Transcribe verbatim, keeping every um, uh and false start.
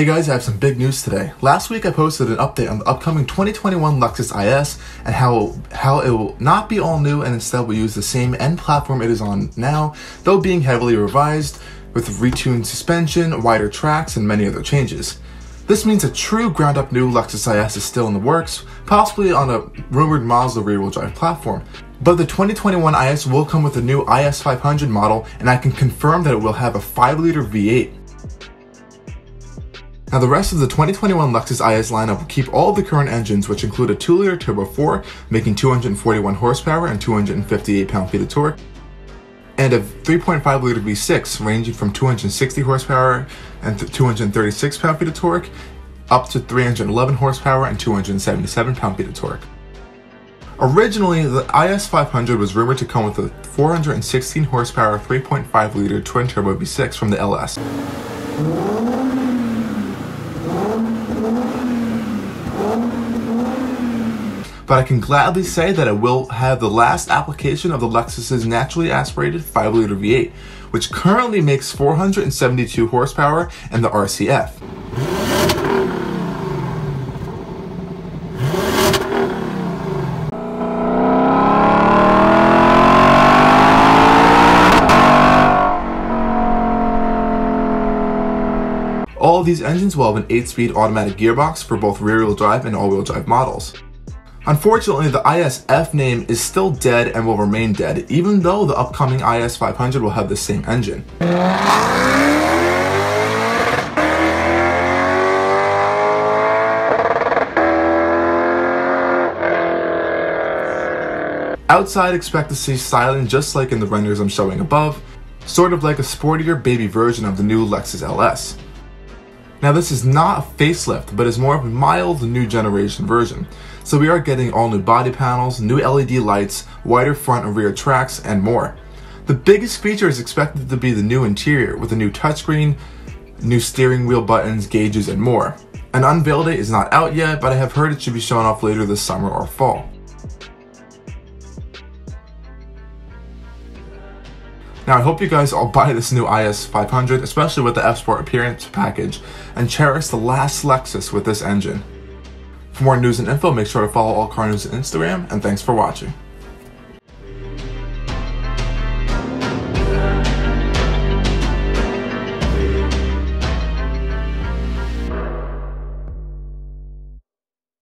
Hey guys, I have some big news today. Last week I posted an update on the upcoming twenty twenty-one Lexus I S and how, how it will not be all new and instead will use the same end platform it is on now, though being heavily revised with retuned suspension, wider tracks, and many other changes. This means a true ground-up new Lexus I S is still in the works, possibly on a rumored Mazda rear-wheel drive platform. But the twenty twenty-one I S will come with a new I S five hundred model, and I can confirm that it will have a five liter V eight. Now the rest of the twenty twenty-one Lexus I S lineup will keep all of the current engines, which include a two liter turbo four, making two hundred forty-one horsepower and two hundred fifty-eight pound-feet of torque, and a three point five liter V six, ranging from two hundred sixty horsepower and two hundred thirty-six pound-feet of torque, up to three hundred eleven horsepower and two hundred seventy-seven pound-feet of torque. Originally, the I S five hundred was rumored to come with a four hundred sixteen horsepower three point five liter twin-turbo V six from the L S. But I can gladly say that it will have the last application of the Lexus's naturally aspirated five liter V eight, which currently makes four hundred seventy-two horsepower and the R C F. All of these engines will have an eight speed automatic gearbox for both rear-wheel drive and all-wheel drive models. Unfortunately, the I S F name is still dead and will remain dead, even though the upcoming I S five hundred will have the same engine. Outside, expect to see styling just like in the renders I'm showing above, sort of like a sportier baby version of the new Lexus L S. Now this is not a facelift, but is more of a mild new generation version. So we are getting all new body panels, new L E D lights, wider front and rear tracks, and more. The biggest feature is expected to be the new interior, with a new touchscreen, new steering wheel buttons, gauges, and more. An unveil date is not out yet, but I have heard it should be shown off later this summer or fall. Now I hope you guys all buy this new I S five hundred, especially with the F Sport appearance package, and cherish the last Lexus with this engine. For more news and info, make sure to follow All Car News on Instagram, and thanks for watching.